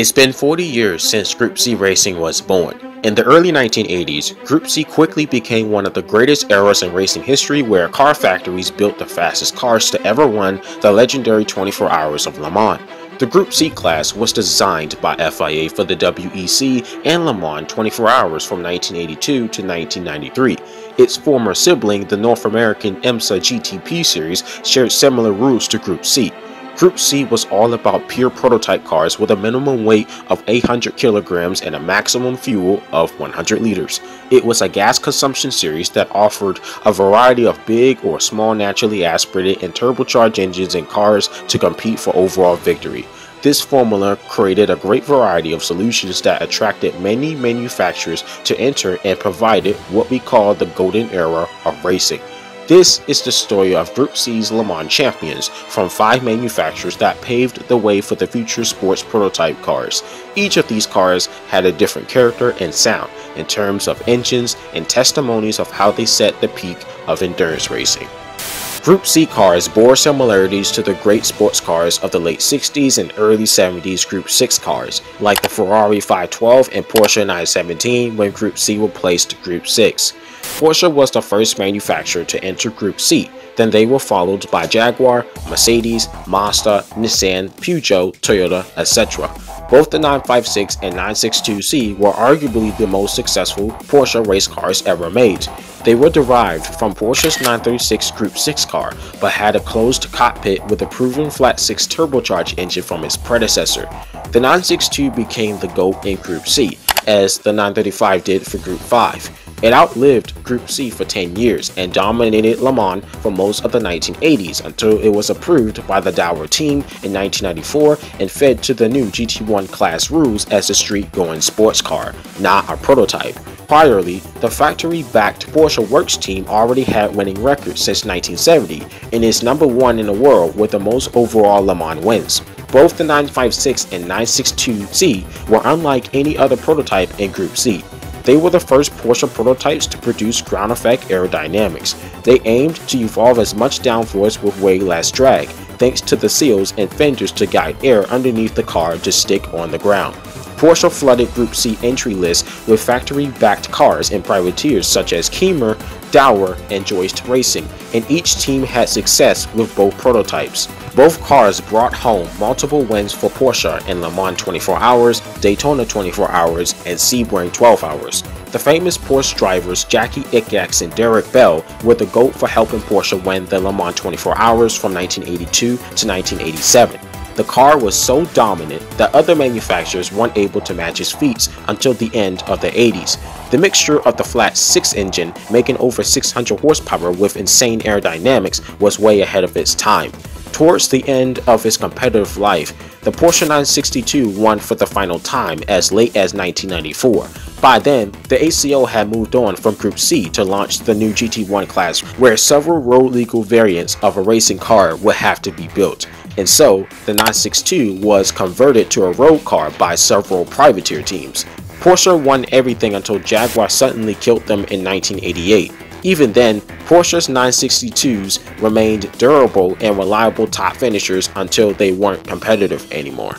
It's been 40 years since Group C racing was born. In the early 1980s, Group C quickly became one of the greatest eras in racing history, where car factories built the fastest cars to ever run the legendary 24 hours of Le Mans. The Group C class was designed by FIA for the WEC and Le Mans 24 hours from 1982 to 1993. Its former sibling, the North American IMSA GTP series, shared similar rules to Group C. Group C was all about pure prototype cars with a minimum weight of 800 kilograms and a maximum fuel of 100 liters. It was a gas consumption series that offered a variety of big or small naturally aspirated and turbocharged engines and cars to compete for overall victory. This formula created a great variety of solutions that attracted many manufacturers to enter and provided what we call the golden era of racing. This is the story of Group C's Le Mans champions from 5 manufacturers that paved the way for the future sports prototype cars. Each of these cars had a different character and sound in terms of engines and testimonies of how they set the peak of endurance racing. Group C cars bore similarities to the great sports cars of the late 60s and early 70s Group 6 cars, like the Ferrari 512 and Porsche 917 when Group C replaced Group 6. Porsche was the first manufacturer to enter Group C, then they were followed by Jaguar, Mercedes, Mazda, Nissan, Peugeot, Toyota, etc. Both the 956 and 962C were arguably the most successful Porsche race cars ever made. They were derived from Porsche's 936 Group 6 car, but had a closed cockpit with a proven flat-six turbocharged engine from its predecessor. The 962 became the GOAT in Group C, as the 935 did for Group 5. It outlived Group C for 10 years and dominated Le Mans for most of the 1980s until it was approved by the Dauer team in 1994 and fed to the new GT1 class rules as a street-going sports car, not a prototype. Priorly, the factory-backed Porsche Works team already had winning records since 1970 and is #1 in the world with the most overall Le Mans wins. Both the 956 and 962C were unlike any other prototype in Group C. They were the first Porsche prototypes to produce ground effect aerodynamics. They aimed to evolve as much downforce with way less drag, thanks to the seals and fenders to guide air underneath the car to stick on the ground. Porsche flooded Group C entry lists with factory-backed cars and privateers such as Keemer, Dauer, and Joist Racing, and each team had success with both prototypes. Both cars brought home multiple wins for Porsche in Le Mans 24 hours, Daytona 24 hours, and Sebring 12 hours. The famous Porsche drivers Jackie Ickx and Derek Bell were the GOAT for helping Porsche win the Le Mans 24 hours from 1982 to 1987. The car was so dominant that other manufacturers weren't able to match its feats until the end of the 80s. The mixture of the flat-six engine, making over 600 horsepower with insane aerodynamics, was way ahead of its time. Towards the end of its competitive life, the Porsche 962 won for the final time as late as 1994. By then, the ACO had moved on from Group C to launch the new GT1 class, where several road legal variants of a racing car would have to be built. And so, the 962 was converted to a road car by several privateer teams. Porsche won everything until Jaguar suddenly killed them in 1988. Even then, Porsche's 962s remained durable and reliable top finishers until they weren't competitive anymore.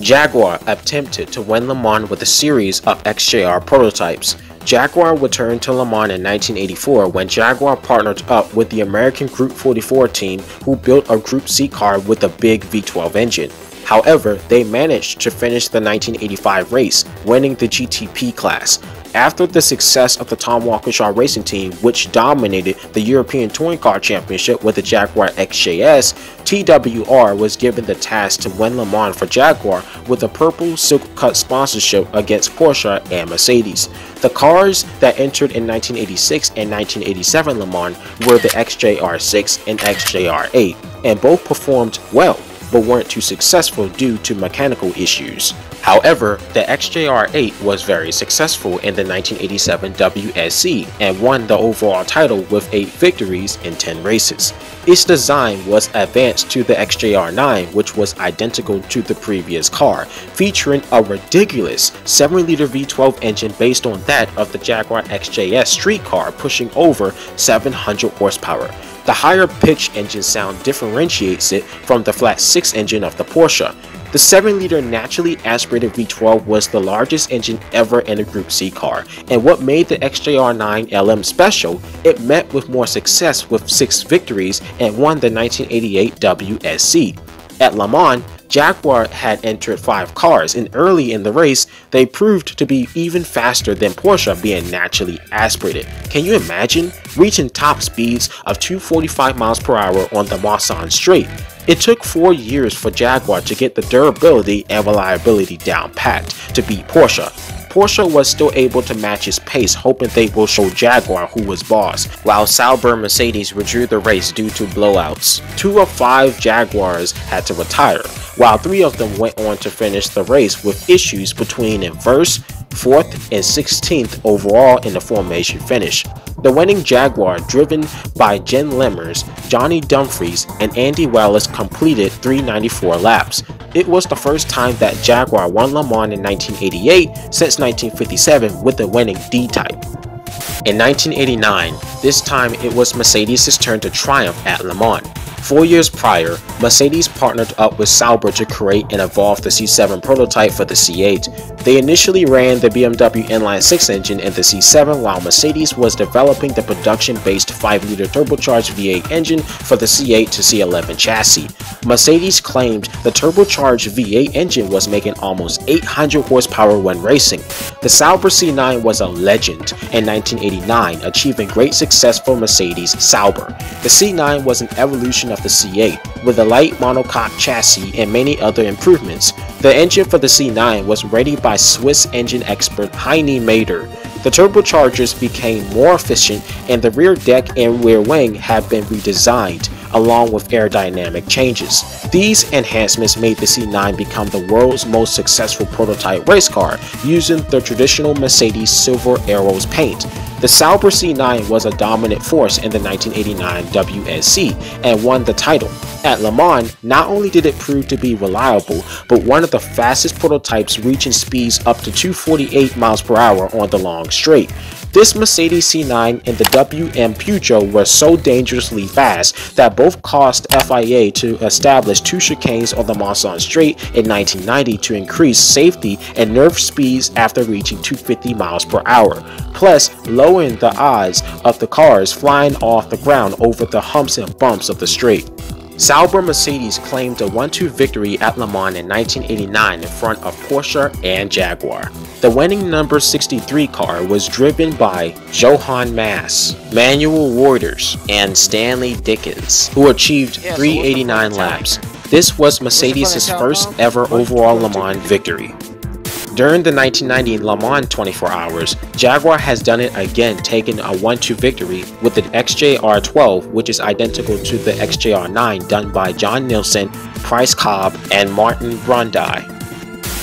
Jaguar attempted to win Le Mans with a series of XJR prototypes. Jaguar returned to Le Mans in 1984 when Jaguar partnered up with the American Group 44 team, who built a Group C car with a big V12 engine. However, they managed to finish the 1985 race, winning the GTP class. After the success of the Tom Walkinshaw Racing team, which dominated the European Touring Car Championship with the Jaguar XJS, TWR was given the task to win Le Mans for Jaguar with a purple silk-cut sponsorship against Porsche and Mercedes. The cars that entered in 1986 and 1987 Le Mans were the XJR6 and XJR8, and both performed well, but weren't too successful due to mechanical issues. However, the XJR8 was very successful in the 1987 WSC and won the overall title with 8 victories in 10 races. Its design was advanced to the XJR9, which was identical to the previous car, featuring a ridiculous 7-liter V12 engine based on that of the Jaguar XJS street car, pushing over 700 horsepower. The higher pitch engine sound differentiates it from the flat-six engine of the Porsche. The 7-liter naturally aspirated V12 was the largest engine ever in a Group C car, and what made the XJR9 LM special, it met with more success with 6 victories and won the 1988 WSC. At Le Mans, Jaguar had entered 5 cars, and early in the race, they proved to be even faster than Porsche, being naturally aspirated. Can you imagine? Reaching top speeds of 245 miles per hour on the Mulsanne straight. It took 4 years for Jaguar to get the durability and reliability down pat to beat Porsche. Porsche was still able to match its pace, hoping they will show Jaguar who was boss, while Sauber Mercedes withdrew the race due to blowouts. 2 of 5 Jaguars had to retire, while 3 of them went on to finish the race with issues between inverse, 4th, and 16th overall in the formation finish. The winning Jaguar, driven by Jen Lemmers, Johnny Dumfries, and Andy Wallace, completed 394 laps. It was the first time that Jaguar won Le Mans in 1988 since 1957 with the winning D-Type. In 1989, this time it was Mercedes' turn to triumph at Le Mans. 4 years prior, Mercedes partnered up with Sauber to create and evolve the C7 prototype for the C8. They initially ran the BMW inline-6 engine in the C7, while Mercedes was developing the production-based 5-liter turbocharged V8 engine for the C8 to C11 chassis. Mercedes claimed the turbocharged V8 engine was making almost 800 horsepower when racing. The Sauber C9 was a legend in 1989, achieving great success for Mercedes Sauber. The C9 was an evolution of the C8 with a light monocoque chassis and many other improvements. The engine for the C9 was ready by Swiss engine expert Heini Maeder. The turbochargers became more efficient and the rear deck and rear wing have been redesigned, along with aerodynamic changes. These enhancements made the C9 become the world's most successful prototype race car, using the traditional Mercedes Silver Arrows paint. The Sauber C9 was a dominant force in the 1989 WSC and won the title. At Le Mans, not only did it prove to be reliable, but one of the fastest prototypes, reaching speeds up to 248 miles per hour on the long straight. This Mercedes C9 and the WM Peugeot were so dangerously fast that both caused FIA to establish 2 chicanes on the Mulsanne Straight in 1990 to increase safety and nerf speeds after reaching 250 miles per hour, plus lowering the odds of the cars flying off the ground over the humps and bumps of the straight. Sauber Mercedes claimed a 1-2 victory at Le Mans in 1989 in front of Porsche and Jaguar. The winning number 63 car was driven by Johan Mass, Manuel Wouters, and Stanley Dickens, who achieved 389 laps. This was Mercedes' first ever overall Le Mans victory. During the 1990 Le Mans 24 hours, Jaguar has done it again, taking a 1-2 victory with the XJR-12, which is identical to the XJR-9 done by John Nielsen, Price Cobb, and Martin Brundage.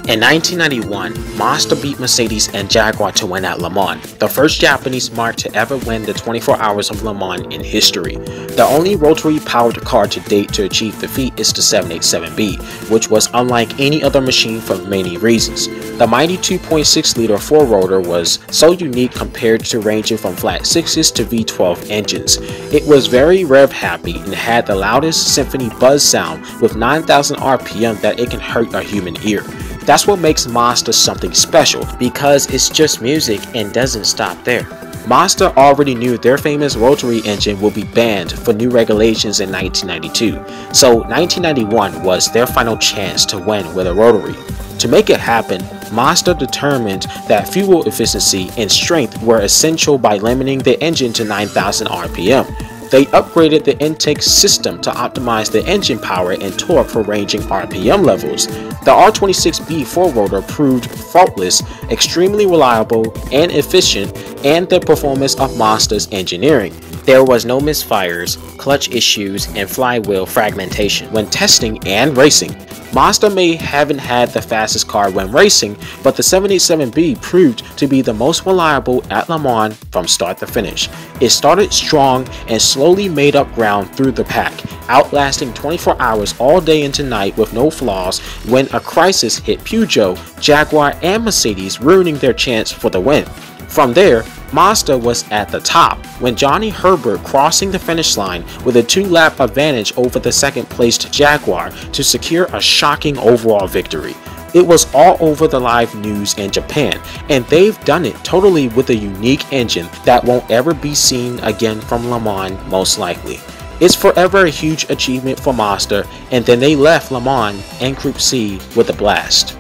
In 1991, Mazda beat Mercedes and Jaguar to win at Le Mans, the first Japanese marque to ever win the 24 hours of Le Mans in history. The only rotary-powered car to date to achieve the feat is the 787B, which was unlike any other machine for many reasons. The mighty 2.6-liter 4-rotor was so unique compared to ranging from flat 6s to V12 engines. It was very rev-happy and had the loudest symphony buzz sound with 9,000 RPM that it can hurt a human ear. That's what makes Mazda something special, because it's just music and doesn't stop there. Mazda already knew their famous rotary engine would be banned for new regulations in 1992, so 1991 was their final chance to win with a rotary. To make it happen, Mazda determined that fuel efficiency and strength were essential by limiting the engine to 9,000 RPM. They upgraded the intake system to optimize the engine power and torque for ranging RPM levels. The R26B 4-rotor proved faultless, extremely reliable, and efficient, and the performance of Mazda's engineering. There was no misfires, clutch issues, and flywheel fragmentation when testing and racing. Mazda may haven't had the fastest car when racing, but the 787B proved to be the most reliable at Le Mans from start to finish. It started strong and slowly made up ground through the pack, outlasting 24 hours all day into night with no flaws when a crisis hit Peugeot, Jaguar, and Mercedes, ruining their chance for the win. From there, Mazda was at the top, when Johnny Herbert crossing the finish line with a 2-lap advantage over the second-placed Jaguar to secure a shocking overall victory. It was all over the live news in Japan, and they've done it totally with a unique engine that won't ever be seen again from Le Mans, most likely. It's forever a huge achievement for Mazda, and then they left Le Mans and Group C with a blast.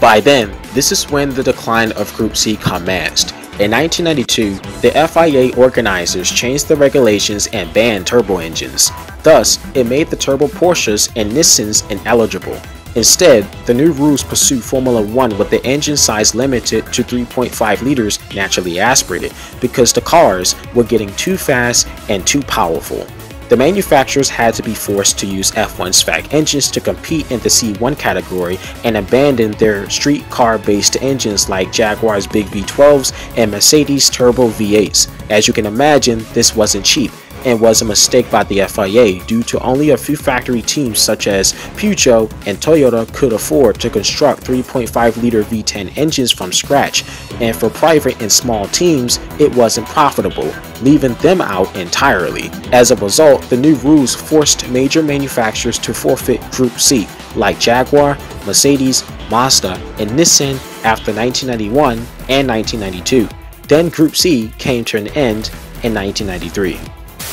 By then, this is when the decline of Group C commenced. In 1992, the FIA organizers changed the regulations and banned turbo engines. Thus, it made the turbo Porsches and Nissans ineligible. Instead, the new rules pursued Formula 1 with the engine size limited to 3.5 liters naturally aspirated, because the cars were getting too fast and too powerful. The manufacturers had to be forced to use F1 SVAC engines to compete in the C1 category and abandon their street car-based engines like Jaguar's big V12s and Mercedes' turbo V8s. As you can imagine, this wasn't cheap, and was a mistake by the FIA due to only a few factory teams such as Peugeot and Toyota could afford to construct 3.5-liter V10 engines from scratch, and for private and small teams it wasn't profitable, leaving them out entirely. As a result, the new rules forced major manufacturers to forfeit Group C, like Jaguar, Mercedes, Mazda, and Nissan after 1991 and 1992. Then Group C came to an end in 1993.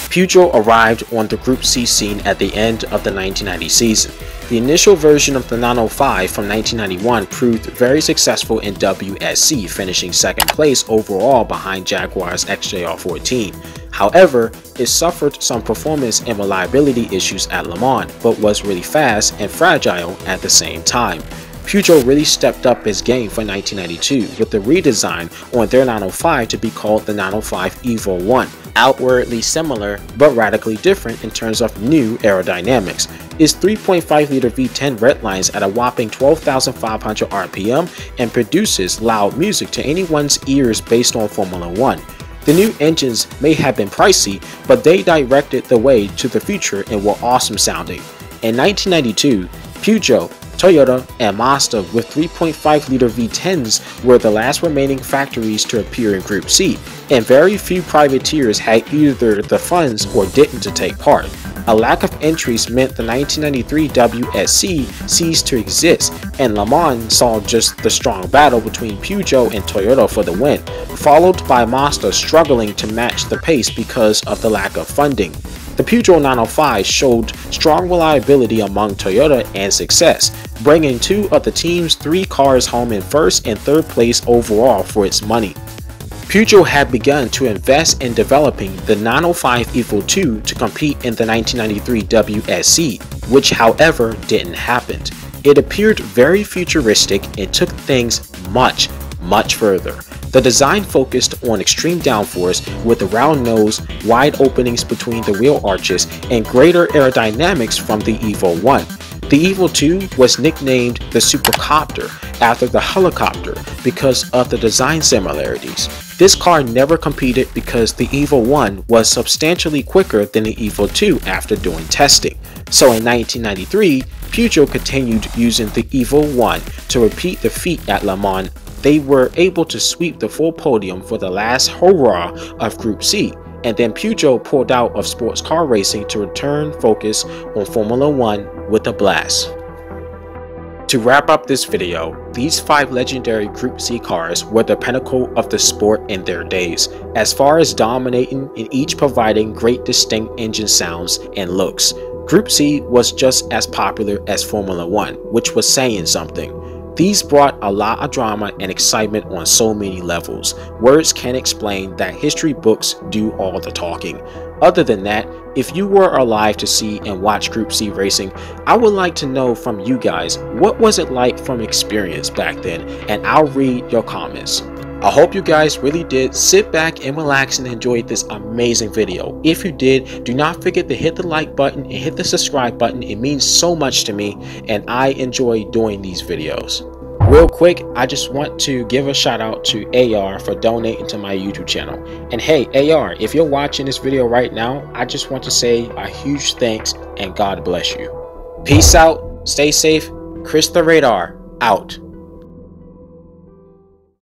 Peugeot arrived on the Group C scene at the end of the 1990 season. The initial version of the 905 from 1991 proved very successful in WSC, finishing second place overall behind Jaguar's XJR14. However, it suffered some performance and reliability issues at Le Mans, but was really fast and fragile at the same time. Peugeot really stepped up its game for 1992 with the redesign on their 905 to be called the 905 Evo 1. Outwardly similar but radically different in terms of new aerodynamics. Its 3.5-liter V10 redlines at a whopping 12,500 RPM and produces loud music to anyone's ears based on Formula 1. The new engines may have been pricey, but they directed the way to the future and were awesome sounding. In 1992, Peugeot, Toyota, and Mazda with 3.5-liter V10s were the last remaining factories to appear in Group C, and very few privateers had either the funds or didn't to take part. A lack of entries meant the 1993 WSC ceased to exist, and Le Mans saw just the strong battle between Peugeot and Toyota for the win, followed by Mazda struggling to match the pace because of the lack of funding. The Peugeot 905 showed strong reliability among Toyota and success, bringing two of the team's three cars home in first and third place overall for its money. Peugeot had begun to invest in developing the 905 Evo 2 to compete in the 1993 WSC, which however didn't happen. It appeared very futuristic and took things much, much further. The design focused on extreme downforce with a round nose, wide openings between the wheel arches, and greater aerodynamics from the Evo 1. The Evo 2 was nicknamed the Supercopter after the helicopter because of the design similarities. This car never competed because the Evo 1 was substantially quicker than the Evo 2 after doing testing. So in 1993, Peugeot continued using the Evo 1 to repeat the feat at Le Mans. They were able to sweep the full podium for the last hurrah of Group C, and then Peugeot pulled out of sports car racing to return focus on Formula 1 with a blast. To wrap up this video, these 5 legendary Group C cars were the pinnacle of the sport in their days, as far as dominating and each providing great distinct engine sounds and looks. Group C was just as popular as Formula 1, which was saying something. These brought a lot of drama and excitement on so many levels. Words can't explain that history books do all the talking. Other than that, if you were alive to see and watch Group C racing, I would like to know from you guys, what was it like from experience back then? And I'll read your comments. I hope you guys really did sit back and relax and enjoyed this amazing video. If you did, do not forget to hit the like button and hit the subscribe button. It means so much to me, and I enjoy doing these videos. Real quick, I just want to give a shout out to AR for donating to my YouTube channel. And hey AR, if you're watching this video right now, I just want to say a huge thanks and God bless you. Peace out, stay safe, Chris the Radar, out.